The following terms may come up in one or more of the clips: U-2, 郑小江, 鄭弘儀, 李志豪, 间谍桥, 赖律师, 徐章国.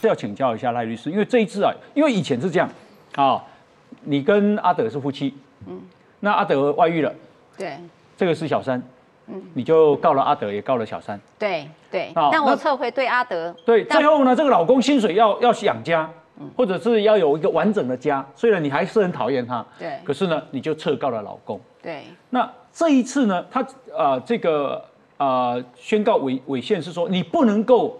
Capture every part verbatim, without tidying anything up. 这要请教一下赖律师，因为这一次啊，因为以前是这样啊，你跟阿德是夫妻，嗯，那阿德外遇了，对，这个是小三。 你就告了阿德，也告了小三。对对，但我撤回对阿德。对，最后呢，这个老公薪水要要养家，或者是要有一个完整的家。虽然你还是很讨厌他，对，可是呢，你就撤告了老公。对，那这一次呢，他呃这个呃宣告违违宪是说，你不能够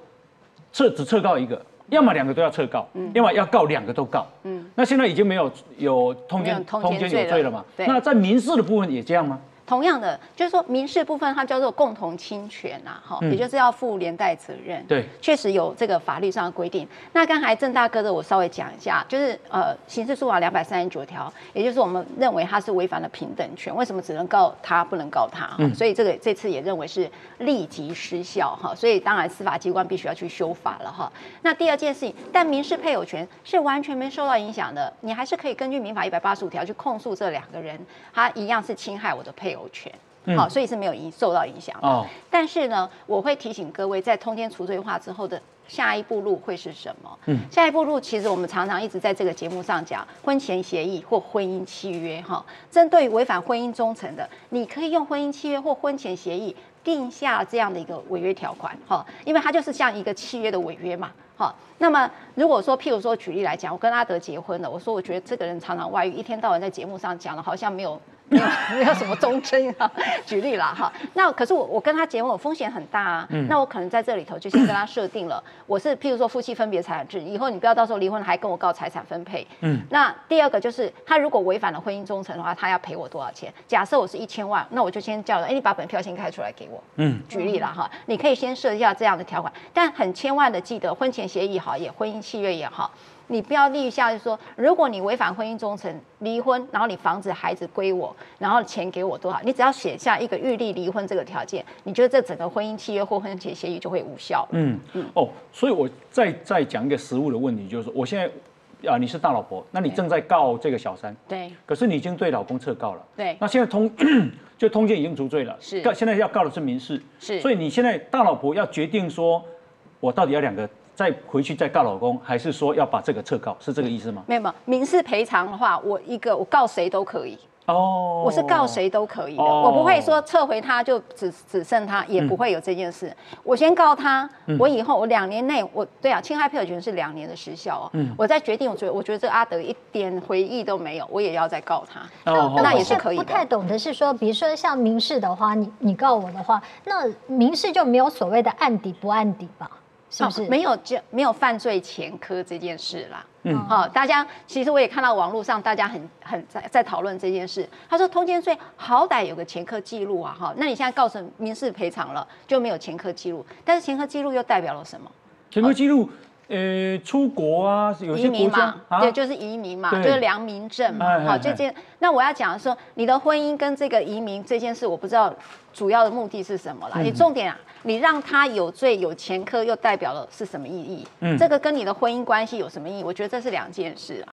撤只撤告一个，要么两个都要撤告，要么要告两个都告。嗯，那现在已经没有有通奸通奸有罪了嘛？那在民事的部分也这样吗？ 同样的，就是说民事部分它叫做共同侵权啊，哈、嗯，也就是要负连带责任。对，确实有这个法律上的规定。那刚才郑大哥的我稍微讲一下，就是呃，刑事诉讼两百三十九条，也就是我们认为它是违反了平等权，为什么只能告他不能告他？嗯、所以这个这次也认为是立即失效哈，所以当然司法机关必须要去修法了哈。那第二件事情，但民事配偶权是完全没受到影响的，你还是可以根据民法一百八十五条去控诉这两个人，他一样是侵害我的配偶。 有权，好，所以是没有受到影响的。哦、但是呢，我会提醒各位，在通奸除罪化之后的下一步路会是什么？嗯，下一步路其实我们常常一直在这个节目上讲婚前协议或婚姻契约，哈、哦，针对违反婚姻忠诚的，你可以用婚姻契约或婚前协议定下这样的一个违约条款，哈、哦，因为它就是像一个契约的违约嘛。 好，那么如果说，譬如说，举例来讲，我跟阿德结婚了，我说我觉得这个人常常外遇，一天到晚在节目上讲的，好像没有没有没有什么忠贞啊。举例啦，哈，那可是我我跟他结婚，我风险很大啊。嗯、那我可能在这里头就先跟他设定了，我是譬如说夫妻分别财产制，以后你不要到时候离婚还跟我告财产分配。嗯。那第二个就是，他如果违反了婚姻忠诚的话，他要赔我多少钱？假设我是一千万，那我就先叫人，哎，你把本票先开出来给我。嗯。举例啦，哈，你可以先设一下这样的条款，但很千万的记得婚前 协议也好，也婚姻契约也好，你不要立下就是说，如果你违反婚姻忠诚，离婚，然后你房子、孩子归我，然后钱给我多少，你只要写下一个预立离婚这个条件，你觉得这整个婚姻契约或婚前协议就会无效了。嗯嗯哦，所以我再再讲一个实务的问题，就是我现在。 啊，你是大老婆，那你正在告这个小三，对，可是你已经对老公撤告了，对，那现在通就通奸已经除罪了，是，现在要告的是民事，是，所以你现在大老婆要决定说，我到底要两个再回去再告老公，还是说要把这个撤告，是这个意思吗？没有没有，民事赔偿的话，我一个我告谁都可以。 哦， oh, 我是告谁都可以的， oh. 我不会说撤回他就只只剩他，也不会有这件事。嗯、我先告他，嗯、我以后我两年内，我对啊，侵害配偶权是两年的时效哦。嗯、我再决定，我觉得我觉得这阿德一点回忆都没有，我也要再告他， oh, 那也是可以的。不太懂的是说，比如说像民事的话，你你告我的话，那民事就没有所谓的案底不案底吧？ 是不是、哦、没有就没有犯罪前科这件事啦？嗯，好、哦，大家其实我也看到网络上大家很很在在讨论这件事。他说通奸罪好歹有个前科记录啊，哈、哦，那你现在告成民事赔偿了就没有前科记录，但是前科记录又代表了什么？前科记录。哦 呃，出国啊，有些国家，对，就是移民嘛，就是良民证嘛。好，这件，那我要讲的说，你的婚姻跟这个移民这件事，我不知道主要的目的是什么啦。你重点啊，你让他有罪有前科，又代表了是什么意义？嗯，这个跟你的婚姻关系有什么意义？我觉得这是两件事啊。